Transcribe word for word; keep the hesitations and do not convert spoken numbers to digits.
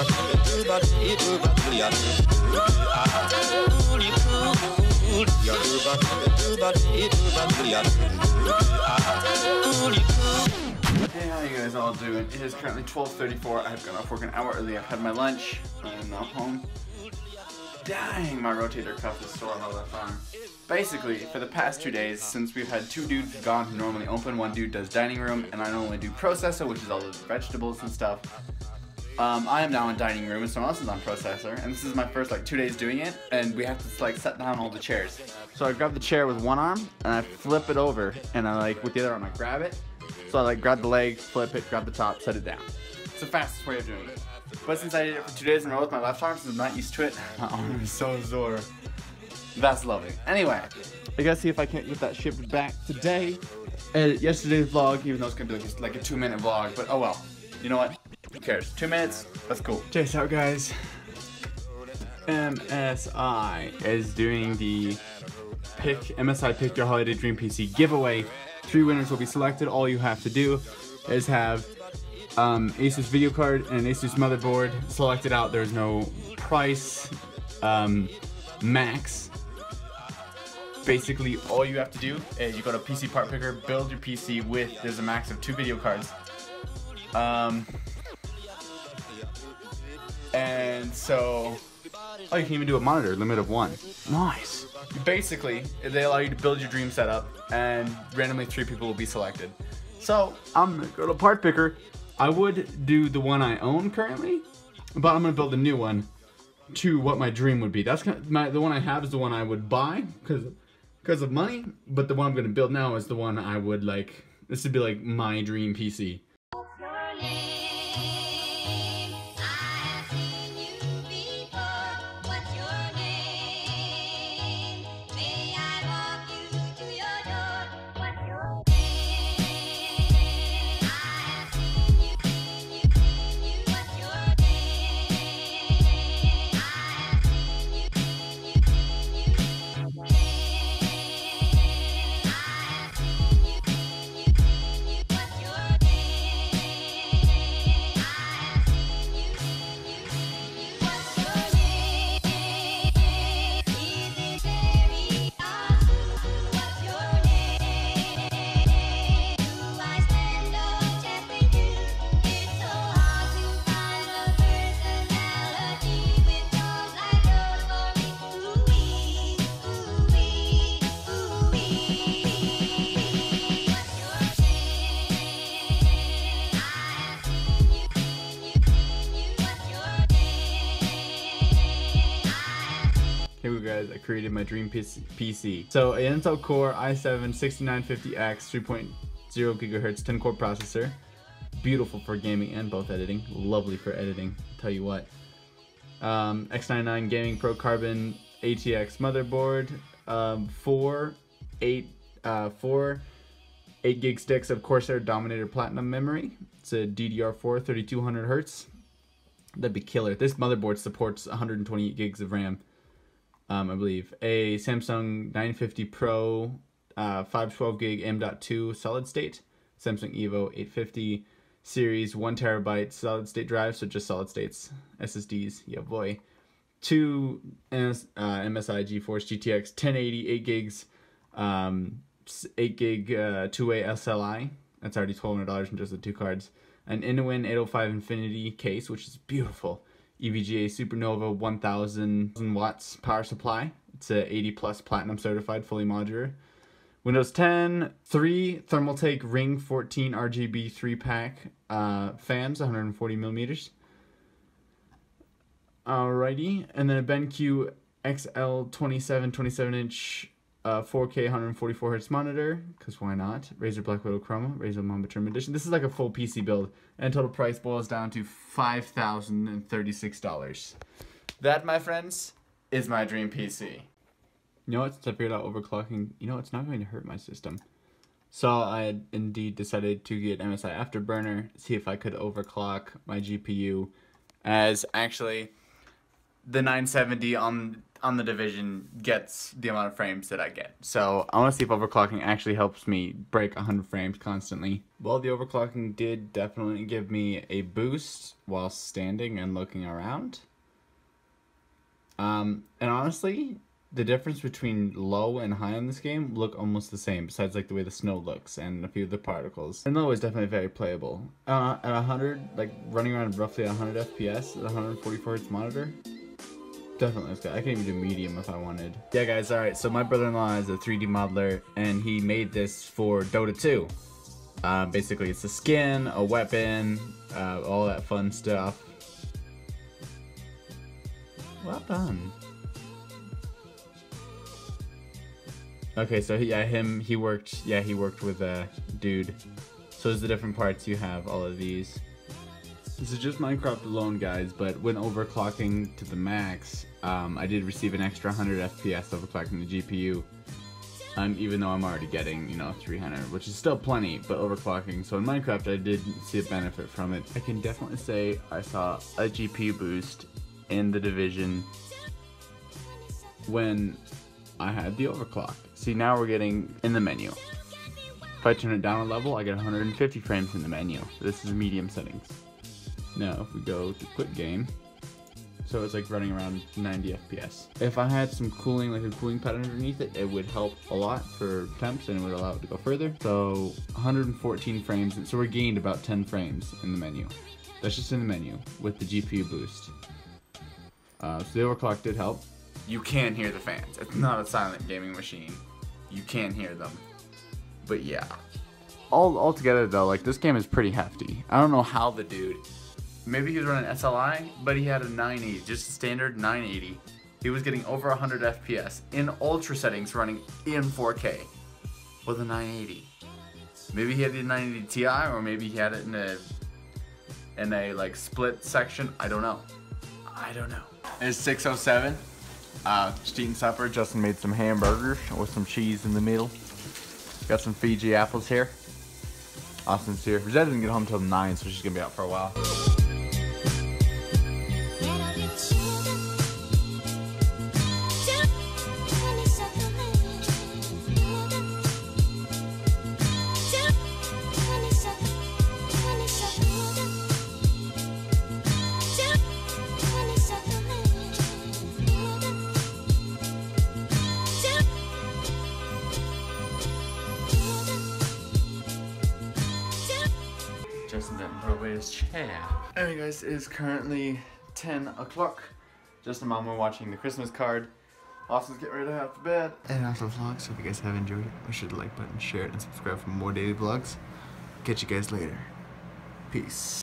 Hey, how you guys all doing? It is currently twelve thirty-four. I have gotten off work an hour early. I've had my lunch. I am now home. Dang, my rotator cuff is sore on my left arm. Basically, for the past two days, since we've had two dudes gone who normally open, one dude does dining room, and I normally do processor, which is all the vegetables and stuff. Um, I am now in dining room, and someone else is on processor, and this is my first like two days doing it, and we have to like set down all the chairs. So I grab the chair with one arm, and I flip it over, and I like with the other arm I grab it. So I like grab the leg, flip it, grab the top, set it down. It's the fastest way of doing it. But since I did it for two days in a row with my left arm, since I'm not used to it, my arm is so sore. That's lovely. Anyway, I gotta see if I can't get that shipped back today. Edit yesterday's vlog, even though it's gonna be like, like a two minute vlog, but oh well. You know what? Who cares? Two minutes, that's cool. Check out, guys. M S I is doing the pick M S I Pick Your Holiday Dream P C giveaway. Three winners will be selected. All you have to do is have um, Asus video card and an Asus motherboard selected out. There's no price um, max. Basically, all you have to do is you go to P C Part Picker, build your P C with, there's a max of two video cards. Um, and so, oh, you can even do a monitor, limit of one. Nice. Basically, they allow you to build your dream setup, and randomly three people will be selected. So, I'm gonna go to Part Picker. I would do the one I own currently, but I'm gonna build a new one to what my dream would be. That's kind of my, the one I have is the one I would buy, because... because of money, but the one I'm gonna build now is the one I would like, this would be like my dream P C. I created my dream P C. So an Intel Core i seven sixty-nine fifty X three point zero gigahertz ten core processor, beautiful for gaming and both editing, lovely for editing, I'll tell you what. Um, X ninety-nine Gaming Pro Carbon A T X motherboard, um, four, eight, uh, four eight gig sticks of Corsair Dominator Platinum memory. It's a D D R four thirty-two hundred hertz. That'd be killer. This motherboard supports one hundred twenty-eight gigs of RAM. Um, I believe, a Samsung nine fifty Pro uh, five twelve gig M dot two solid state, Samsung Evo eight fifty series one terabyte solid state drive, so just solid states, S S Ds, yeah boy. Two M S, uh, M S I GeForce G T X ten eighty, eight gigs, um, eight gig uh, two-way S L I, that's already twelve hundred dollars in just the two cards. An In-win eight oh five Infinity case, which is beautiful. E V G A Supernova one thousand watts power supply. It's a eighty plus platinum certified, fully modular. Windows ten, three Thermaltake Ring fourteen R G B three pack uh, fans, one hundred forty millimeters. Alrighty, and then a BenQ X L twenty-seven, twenty-seven inch uh, four K one hundred forty-four hertz monitor, because why not? Razer Black Widow Chroma, Razer Mamba Term Edition. This is like a full P C build, and total price boils down to five thousand thirty-six dollars. That, my friends, is my dream P C. You know what, since I figured out overclocking, you know, it's not going to hurt my system. So I had indeed decided to get M S I Afterburner, see if I could overclock my G P U, as actually the nine seventy on on the Division gets the amount of frames that I get. So I want to see if overclocking actually helps me break one hundred frames constantly. Well, the overclocking did definitely give me a boost while standing and looking around. Um, and honestly, the difference between low and high on this game look almost the same, besides like the way the snow looks and a few of the particles. And low is definitely very playable. Uh, at one hundred, like running around roughly one hundred F P S at one forty-four hertz monitor, definitely looks good. I can even do medium if I wanted. Yeah guys, alright, so my brother-in-law is a three D modeler and he made this for Dota two. Uh, basically it's a skin, a weapon, uh, all that fun stuff. Well done. Okay, so yeah, him, he worked, yeah, he worked with a dude. So it's the different parts you have, all of these. This is just Minecraft alone, guys, but when overclocking to the max, um, I did receive an extra one hundred F P S overclocking the G P U. Um, even though I'm already getting, you know, three hundred, which is still plenty, but overclocking. So in Minecraft, I did see a benefit from it. I can definitely say I saw a G P U boost in the Division when I had the overclock. See, now we're getting in the menu. If I turn it down a level, I get one hundred fifty frames in the menu. This is medium settings. Now, if we go to quit game, so it's like running around ninety F P S. If I had some cooling, like a cooling pad underneath it, it would help a lot for temps and it would allow it to go further. So one hundred fourteen frames, so we gained about ten frames in the menu. That's just in the menu with the G P U boost. Uh, so the overclock did help. You can't hear the fans. It's not a silent gaming machine. You can't hear them. But yeah. All altogether though, like this game is pretty hefty. I don't know how the dude, maybe he was running S L I, but he had a nine eighty, just a standard nine eighty. He was getting over one hundred F P S in ultra settings running in four K with a nine eighty. Maybe he had the nine eighty Ti, or maybe he had it in a in a like split section. I don't know. I don't know. It's six oh seven. Uh, just eating supper. Justin made some hamburgers with some cheese in the middle. Got some Fiji apples here. Austin's here. Rosetta didn't get home till nine, so she's gonna be out for a while. Chair. Anyway guys, it is currently ten o'clock. Just a mom, we're watching The Christmas Card. Austin's getting ready to head to bed. And that's the vlog, so if you guys have enjoyed it, make sure to like button, share it, and subscribe for more daily vlogs. Catch you guys later. Peace.